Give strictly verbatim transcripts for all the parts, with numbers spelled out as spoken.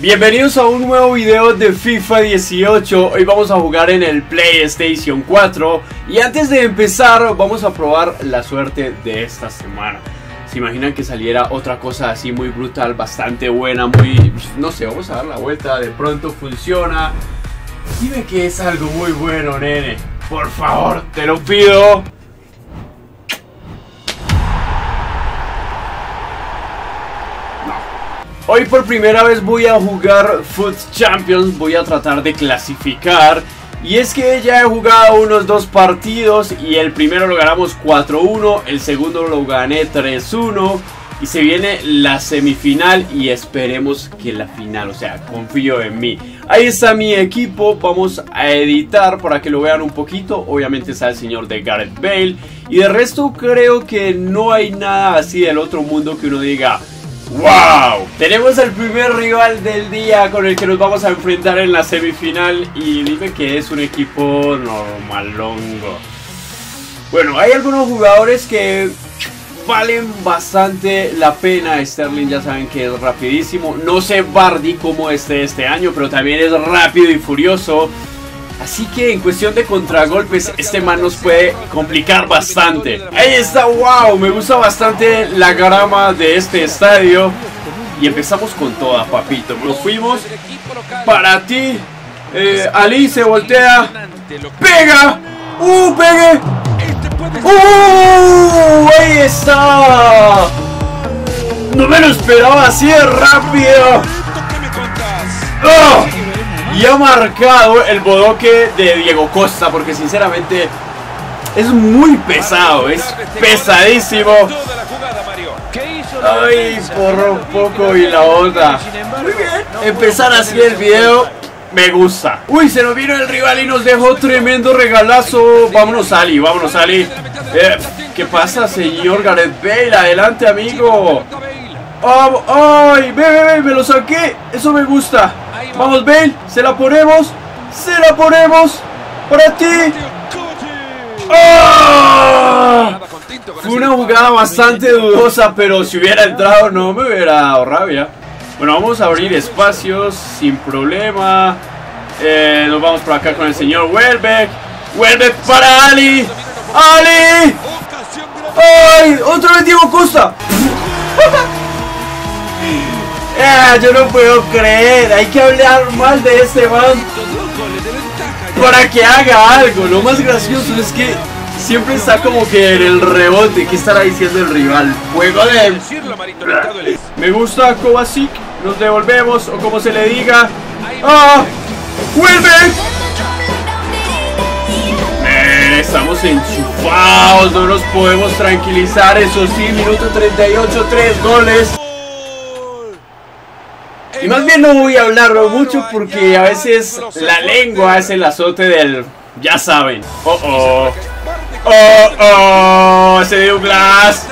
Bienvenidos a un nuevo video de FIFA dieciocho. Hoy vamos a jugar en el PlayStation cuatro. Y antes de empezar vamos a probar la suerte de esta semana. ¿Se imaginan que saliera otra cosa así muy brutal, bastante buena, muy... no sé, vamos a dar la vuelta, de pronto funciona? Dime que es algo muy bueno, nene. Por favor, te lo pido. Hoy por primera vez voy a jugar FUT Champions, voy a tratar de clasificar. Y es que ya he jugado unos dos partidos y el primero lo ganamos cuatro uno, el segundo lo gané tres uno. Y se viene la semifinal y esperemos que la final, o sea, confío en mí. Ahí está mi equipo, vamos a editar para que lo vean un poquito. Obviamente está el señor de Gareth Bale. Y de resto creo que no hay nada así del otro mundo que uno diga... ¡wow! Tenemos el primer rival del día con el que nos vamos a enfrentar en la semifinal. Y dime que es un equipo normalongo. Bueno, hay algunos jugadores que valen bastante la pena. Sterling ya saben que es rapidísimo. No sé Bardi cómo esté este año, pero también es rápido y furioso. Así que en cuestión de contragolpes, este man nos puede complicar bastante. Ahí está, wow, me gusta bastante la grama de este estadio. Y empezamos con toda, papito. Nos fuimos para ti. eh, Ali se voltea. ¡Pega! ¡Uh, pegue! ¡Uh! ¡Ahí está! No me lo esperaba así de rápido. ¡Oh! Y ha marcado el bodoque de Diego Costa, porque sinceramente es muy pesado, es pesadísimo. Ay, por un poco y la onda. Muy bien, empezar así el video me gusta. Uy, se nos vino el rival y nos dejó tremendo regalazo. Vámonos Ali, vámonos Ali. eh, ¿Qué pasa, señor Gareth Bale? Adelante, amigo. Oh, ¡ay! ¡Ve, ve, ve! ¡Me lo saqué! ¡Eso me gusta! ¡Vamos, Bale! ¡Se la ponemos! ¡Se la ponemos! ¡Para ti! ¡Oh! Fue una jugada bastante dudosa, pero si hubiera entrado no me hubiera dado rabia. Bueno, vamos a abrir espacios sin problema. Eh, nos vamos por acá con el señor Welbeck. ¡Welbeck para Ali! ¡Ali! ¡Ay! ¡Otra vez Diego Costa! Eh, yo no puedo creer, hay que hablar mal de este man para que haga algo. Lo más gracioso es que siempre está como que en el rebote. ¿Qué estará diciendo el rival? Juego de... Me gusta Kovacic, nos devolvemos o como se le diga. ¡Ah! ¡Vuelve! Eh, estamos enchufados, no nos podemos tranquilizar. Eso sí, minuto treinta y ocho, tres goles. Y más bien no voy a hablarlo mucho porque a veces la lengua es el azote del... ya saben. Oh, oh. Oh, oh. Se dio un glass.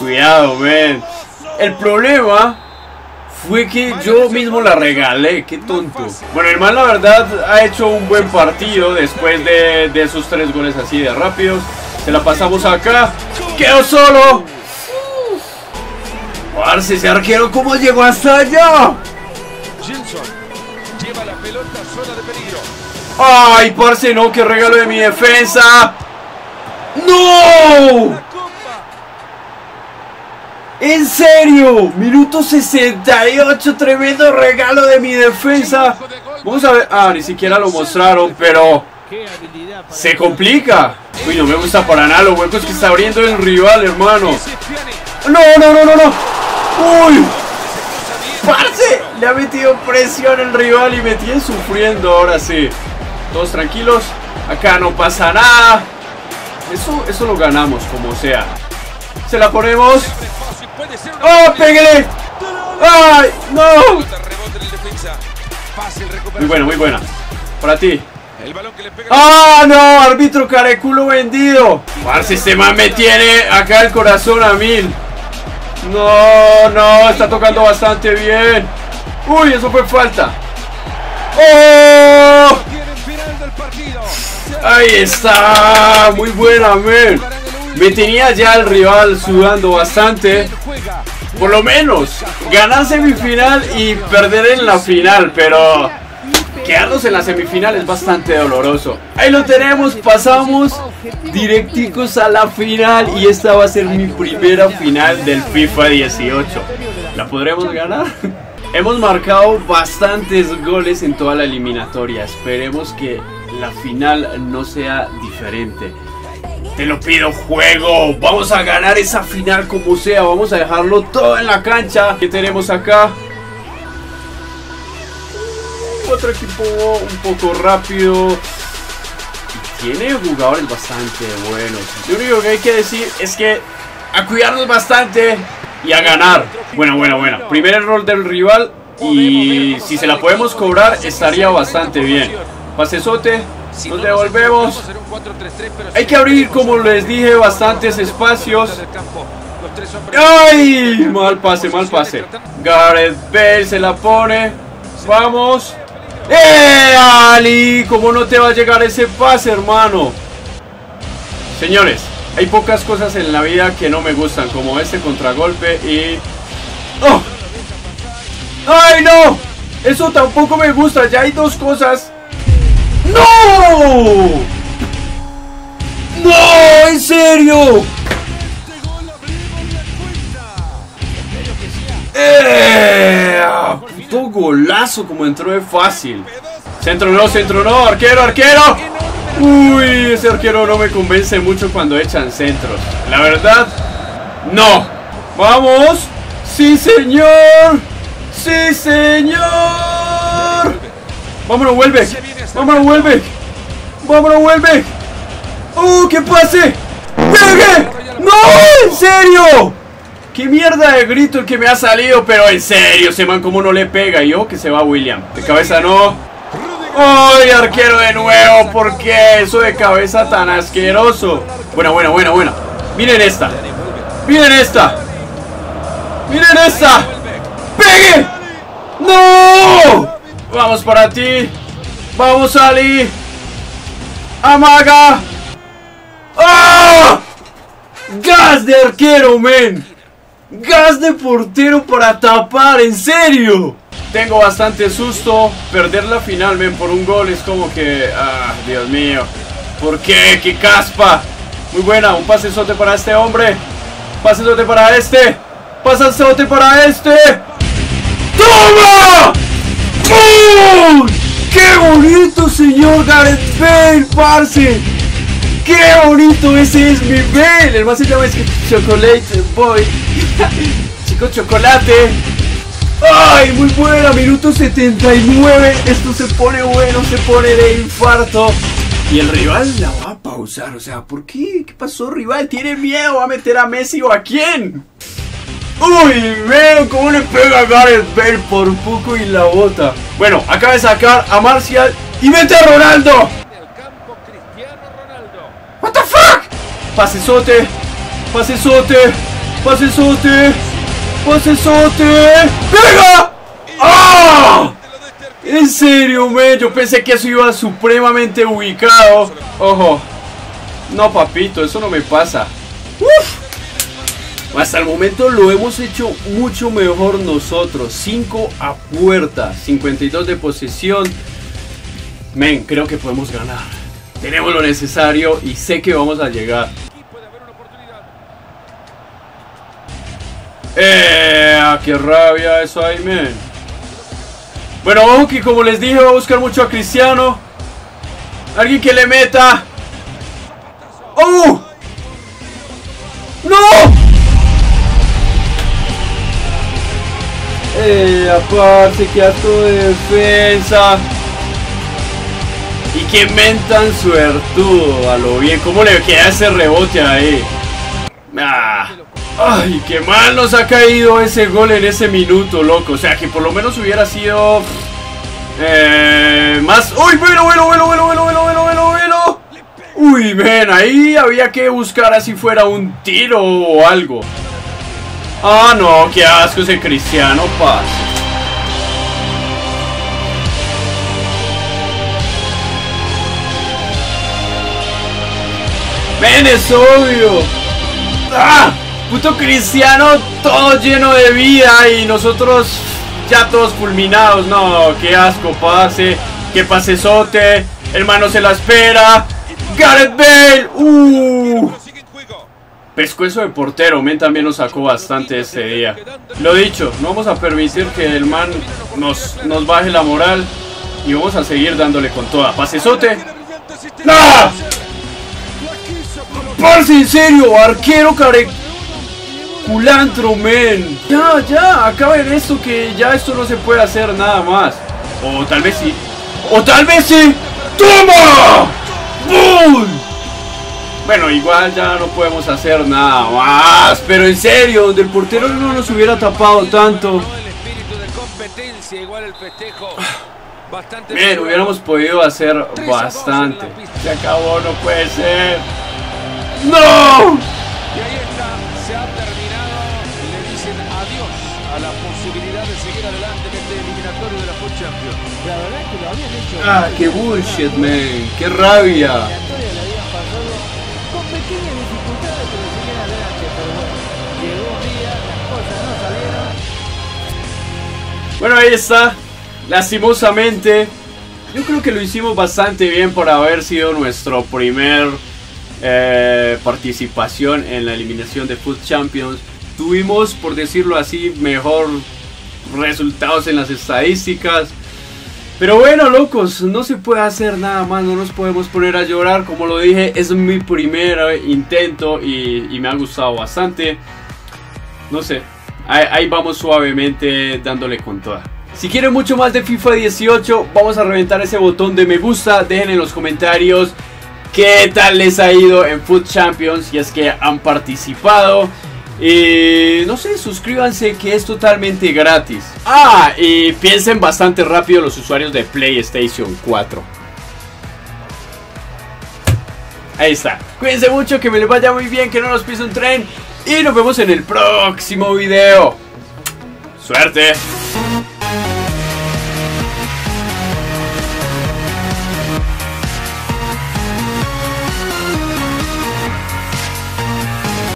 Cuidado, men. El problema fue que yo mismo la regalé. Qué tonto. Bueno, el man la verdad ha hecho un buen partido después de, de esos tres goles así de rápidos. Se la pasamos acá. ¡Quedó solo! ¡Parce, ese arquero cómo llegó hasta allá! ¡Ay, parce, no! ¡Qué regalo de mi defensa! ¡No! ¡En serio! Minuto sesenta y ocho, tremendo regalo de mi defensa. Vamos a ver... ah, ni siquiera lo mostraron, pero... se complica. Uy, no me gusta para nada los huecos que está abriendo el rival, hermano. No, no, no, no, no. Uy, parce, le ha metido presión el rival y me tiene sufriendo ahora sí. Todos tranquilos. Acá no pasa nada. Eso, eso lo ganamos como sea. Se la ponemos. ¡Oh, pégale! ¡Ay, no! Muy buena, muy buena. Para ti. ¡Ah, no! Árbitro careculo vendido. Parce, este man me tiene acá el corazón a mil. No, no, está tocando bastante bien. Uy, eso fue falta. ¡Oh! Ahí está. Muy buena, man. Me tenía ya el rival sudando bastante. Por lo menos ganar semifinal y perder en la final, pero quedarnos en la semifinal es bastante doloroso. Ahí lo tenemos, pasamos directicos a la final y esta va a ser mi primera final del FIFA dieciocho. ¿La podremos ganar? Hemos marcado bastantes goles en toda la eliminatoria. Esperemos que la final no sea diferente. Te lo pido, juego. Vamos a ganar esa final como sea. Vamos a dejarlo todo en la cancha. ¿Qué tenemos acá? Otro equipo un poco rápido. Tiene jugadores bastante buenos. Lo único que hay que decir es que a cuidarnos bastante y a ganar. Bueno, bueno, bueno. Primer error del rival. Y si se la podemos cobrar, estaría bastante bien. Pasesote. Nos devolvemos. Hay que abrir, como les dije, bastantes espacios. ¡Ay! Mal pase, mal pase. Gareth Bale se la pone. Vamos. ¡Eh, Ali! ¿Cómo no te va a llegar ese pase, hermano? Señores, hay pocas cosas en la vida que no me gustan, como este contragolpe y... ¡Oh! ¡Ay, no! Eso tampoco me gusta. Ya hay dos cosas. ¡No! ¡No! ¡En serio! ¡Eh! ¡Puto golazo! Como entró de fácil. Centro no, centro no. ¡Arquero, arquero! Uy, ese arquero no me convence mucho cuando echan centros. La verdad, no. ¡Vamos! ¡Sí, señor! ¡Sí, señor! ¡Vámonos, vuelve! ¡Vámonos, Welbeck! ¡Vámonos, Welbeck! ¡Uh, qué pase! ¡Pegue! ¡No! ¡En serio! ¡Qué mierda de grito el que me ha salido! Pero en serio, ese man como no le pega. Yo, oh, que se va William. De cabeza no. ¡Ay, arquero de nuevo! ¿Por qué eso de cabeza tan asqueroso? Buena, buena, buena, buena. Miren esta. Miren esta. Miren esta. ¡Pegue! ¡No! Vamos para ti. Vamos, Ali. Amaga. ¡Ah! Gas de arquero, men. Gas de portero para tapar, en serio. Tengo bastante susto. Perder la final, men, por un gol es como que... Ah, Dios mío. ¿Por qué? ¡Qué caspa! Muy buena, un pasesote para este hombre. Pasesote para este. Pasesote para este. ¡Toma! ¡Bum! ¡Qué bonito, señor Gareth Bale, parce! ¡Qué bonito! Ese es mi Bale. El más se llama es que Chocolate Boy. Chico Chocolate. ¡Ay, muy buena! Minuto setenta y nueve. Esto se pone bueno, se pone de infarto. Y el rival la va a pausar. O sea, ¿por qué? ¿Qué pasó, rival? ¿Tiene miedo? ¿Va a meter a Messi o a quién? Uy, veo cómo le pega a Gareth Bale por poco y la bota. Bueno, acaba de sacar a Marcial y mete a Ronaldo. Campo, Ronaldo. What the fuck? Pasesote, pasesote, pasesote, pasesote. ¡Pega! ¡Ah! En serio, men, yo pensé que eso iba supremamente ubicado. Ojo. No, papito, eso no me pasa. Uf. Hasta el momento lo hemos hecho mucho mejor nosotros. Cinco a puerta, cincuenta y dos de posesión. Men, creo que podemos ganar. Tenemos lo necesario y sé que vamos a llegar. ¡Eh! ¡Qué rabia eso ahí, men! Bueno, ojo que como les dije, va a buscar mucho a Cristiano. Alguien que le meta. ¡Oh! ¡No! Eh, aparte, que acto de defensa. Y que mentan suertudo a lo bien. ¿Cómo le queda ese rebote ahí? Ah. Ay, qué mal nos ha caído ese gol en ese minuto, loco. O sea, que por lo menos hubiera sido eh, más... ¡Uy, bueno, bueno, bueno, bueno, bueno, bueno, bueno, bueno, bueno! Uy, ven, ahí había que buscar así fuera un tiro o algo. Ah, no, qué asco ese Cristiano, pase. Ven, es obvio. ¡Ah! Puto Cristiano todo lleno de vida y nosotros ya todos fulminados. No, qué asco, pase, qué pasesote. Hermano se la espera. Gareth Bale. Uh. Pescuezo de portero, men, también nos sacó bastante este día. Lo dicho, no vamos a permitir que el man nos, nos baje la moral y vamos a seguir dándole con toda. Pasesote. ¡No! ¡Ah! Parce, en serio, arquero care... culantro, men. Ya, ya, acaben esto, que ya esto no se puede hacer nada más. O tal vez sí. O tal vez sí. ¡Toma! ¡Bum! Bueno, igual ya no podemos hacer nada más. Pero en serio, donde el portero no nos hubiera tapado tanto. Bien, hubiéramos podido hacer bastante. Se acabó, no puede ser. ¡No! Y ahí está, se ha terminado. Le dicen adiós a la posibilidad de seguir adelante en este eliminatorio de la FUT Champions. La verdad es que lo habían hecho. ¡Ah, qué bullshit, man! ¡Qué rabia! La eliminatoria la habían pasado con pequeñas dificultades, pero seguían adelante. Pero bueno, llegó un día, las cosas no salieron. Bueno, ahí está. Lastimosamente, yo creo que lo hicimos bastante bien por haber sido nuestro primer... Eh, participación en la eliminación de FUT Champions. Tuvimos, por decirlo así, mejor resultados en las estadísticas. Pero bueno, locos, no se puede hacer nada más, no nos podemos poner a llorar. Como lo dije, es mi primer intento y, y me ha gustado bastante. No sé, ahí, ahí vamos suavemente dándole con toda. Si quieren mucho más de FIFA dieciocho, vamos a reventar ese botón de me gusta. Dejen en los comentarios ¿qué tal les ha ido en FUT Champions? Si es que han participado. Y no sé, suscríbanse, que es totalmente gratis. Ah, y piensen bastante rápido los usuarios de PlayStation cuatro. Ahí está. Cuídense mucho, que me les vaya muy bien, que no nos pise un tren. Y nos vemos en el próximo video. ¡Suerte!